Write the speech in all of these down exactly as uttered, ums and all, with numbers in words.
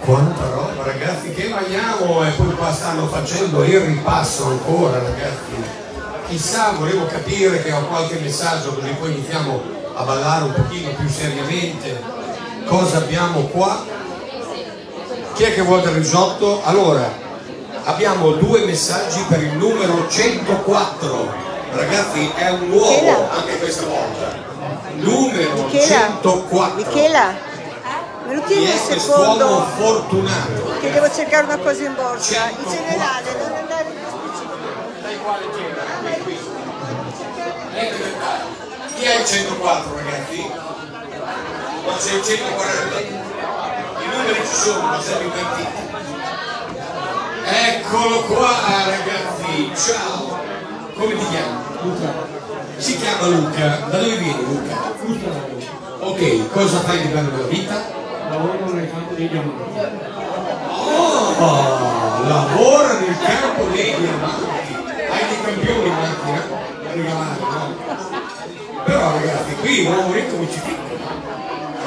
Quanta roba, ragazzi, che vaiamo! E poi qua stanno facendo il ripasso ancora, ragazzi. Chissà, volevo capire che ho qualche messaggio, così poi iniziamo a ballare un pochino più seriamente. Cosa abbiamo qua? Chi è che vuole il risotto? Allora, abbiamo due messaggi per il numero centoquattro. Ragazzi, è un uovo anche questa volta. Numero centoquattro. Michela, me lo tieni un secondo? Uomo fortunato. Ragazzi, che devo cercare una cosa in borsa. In generale, non andare in specifico. Dai qua leggera. Chi è il centoquattro, ragazzi? Ma c'è il centoquaranta? I numeri ci sono, ma siamo invertiti. Eccolo qua, ragazzi, ciao! Come ti chiami? Luca. Si chiama Luca. Da dove vieni, Luca? Ok, cosa fai di bello nella vita? Lavoro nel campo dei diamanti. Oh, lavoro nel campo dei diamanti. Hai dei campioni in macchina? Da regalare, no? Però ragazzi, qui un uomo ricco mi ci picco.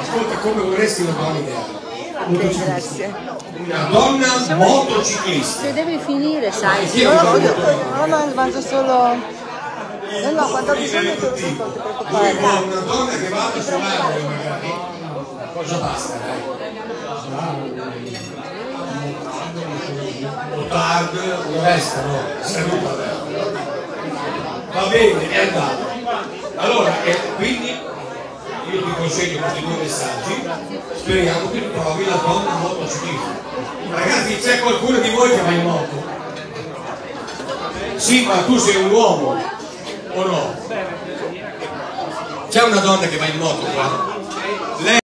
Ascolta, come vorresti una buona idea. Grazie. Una donna motociclista. Se devi finire, sai. No, no, no, no, mangio solo. No, no, quando ho bisogno che ti preoccupare. Una donna che vada a suonare magari. Cosa basta, eh? O tardi, o resta, no? Saluta. Va bene, è andato. Allora, eh, quindi io ti consegno questi due messaggi, speriamo che trovi la donna motociclista. Ragazzi, c'è qualcuno di voi che va in moto? Sì, ma tu sei un uomo, o no? C'è una donna che va in moto qua?